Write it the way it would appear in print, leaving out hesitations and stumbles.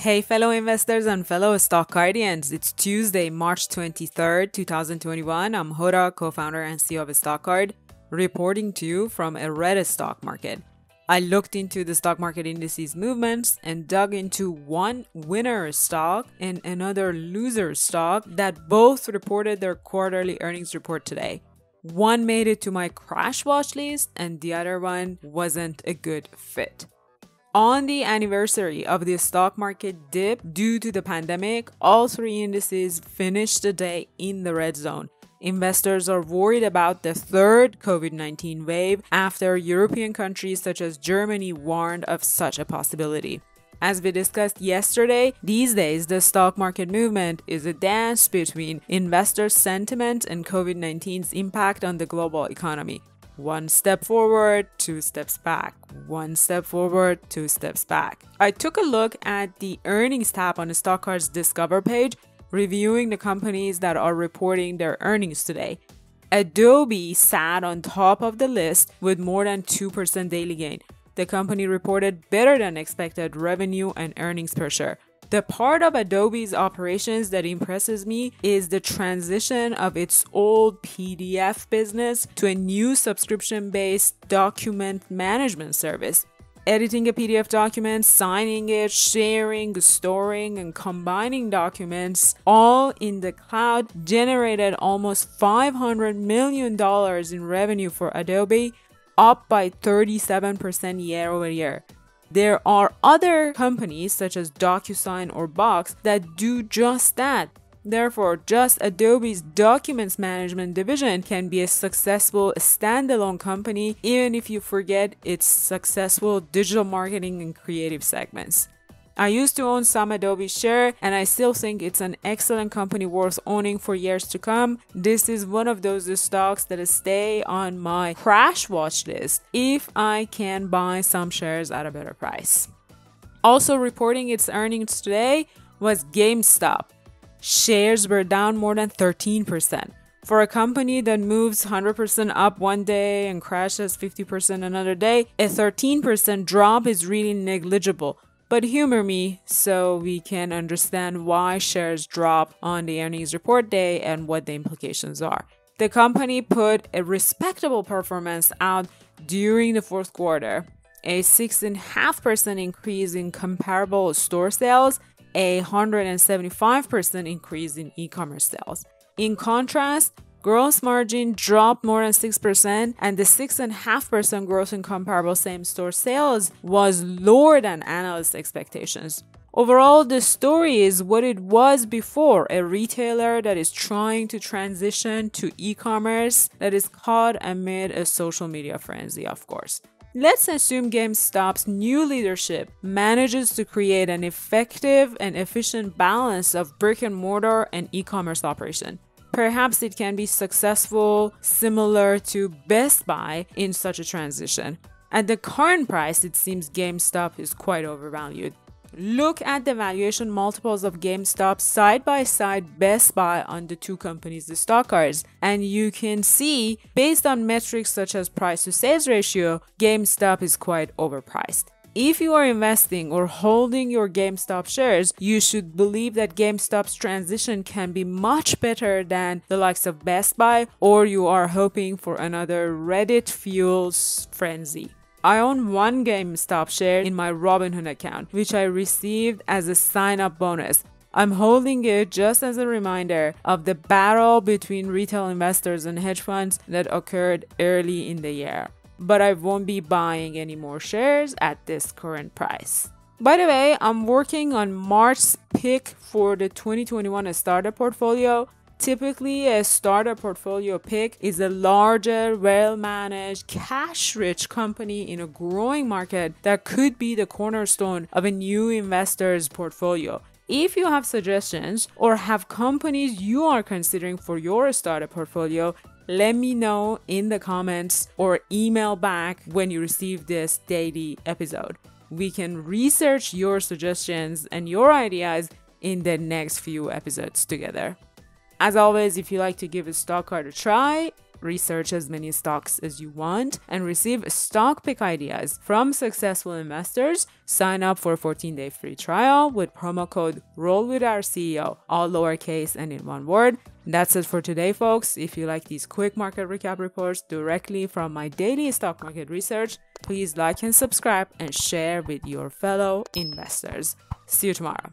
Hey fellow investors and fellow stock guardians, it's Tuesday, March 23rd, 2021. I'm Hoda, co-founder and CEO of Stock Card, reporting to you from a Reddit stock market. I looked into the stock market indices movements and dug into one winner stock and another loser stock that both reported their quarterly earnings report today. One made it to my crash watch list and the other one wasn't a good fit. On the anniversary of the stock market dip due to the pandemic, all three indices finished the day in the red zone. Investors are worried about the third COVID-19 wave after European countries such as Germany warned of such a possibility. As we discussed yesterday, these days the stock market movement is a dance between investor sentiment and COVID-19's impact on the global economy. One step forward, 2 steps back. One step forward, 2 steps back. I took a look at the earnings tab on the Stock Card's Discover page, reviewing the companies that are reporting their earnings today. Adobe sat on top of the list with more than 2% daily gain. The company reported better than expected revenue and earnings per share. The part of Adobe's operations that impresses me is the transition of its old PDF business to a new subscription-based document management service. Editing a PDF document, signing it, sharing, storing, and combining documents, all in the cloud, generated almost $500 million in revenue for Adobe, up by 37% year over year. There are other companies such as DocuSign or Box that do just that. Therefore, just Adobe's documents management division can be a successful standalone company, even if you forget its successful digital marketing and creative segments. I used to own some Adobe share, and I still think it's an excellent company worth owning for years to come. This is one of those stocks that stay on my crash watch list if I can buy some shares at a better price. Also reporting its earnings today was GameStop. Shares were down more than 13%. For a company that moves 100% up one day and crashes 50% another day, a 13% drop is really negligible. But humor me so we can understand why shares drop on the earnings report day and what the implications are. The company put a respectable performance out during the fourth quarter, a 6.5% increase in comparable store sales, a 175% increase in e-commerce sales. In contrast, gross margin dropped more than 6%, and the 6.5% growth in comparable same-store sales was lower than analyst expectations. Overall, the story is what it was before: a retailer that is trying to transition to e-commerce that is caught amid a social media frenzy, of course. Let's assume GameStop's new leadership manages to create an effective and efficient balance of brick-and-mortar and e-commerce operation. Perhaps it can be successful, similar to Best Buy in such a transition. At the current price, it seems GameStop is quite overvalued. Look at the valuation multiples of GameStop side by side Best Buy on the two companies' the stock cards, and you can see, based on metrics such as price to sales ratio, GameStop is quite overpriced. If you are investing or holding your GameStop shares, you should believe that GameStop's transition can be much better than the likes of Best Buy, or you are hoping for another Reddit fuels frenzy. I own one GameStop share in my Robinhood account, which I received as a sign-up bonus. I'm holding it just as a reminder of the battle between retail investors and hedge funds that occurred early in the year. But I won't be buying any more shares at this current price. By the way, I'm working on March's pick for the 2021 startup portfolio. Typically, a startup portfolio pick is a larger, well-managed, cash-rich company in a growing market that could be the cornerstone of a new investor's portfolio. If you have suggestions or have companies you are considering for your startup portfolio, let me know in the comments or email back when you receive this daily episode. We can research your suggestions and your ideas in the next few episodes together. As always, if you like to give a stock card a try, research as many stocks as you want, and receive stock pick ideas from successful investors. Sign up for a 14-day free trial with promo code ROLLWITHOURCEO, all lowercase and in one word. That's it for today, folks. If you like these quick market recap reports directly from my daily stock market research, please like and subscribe and share with your fellow investors. See you tomorrow.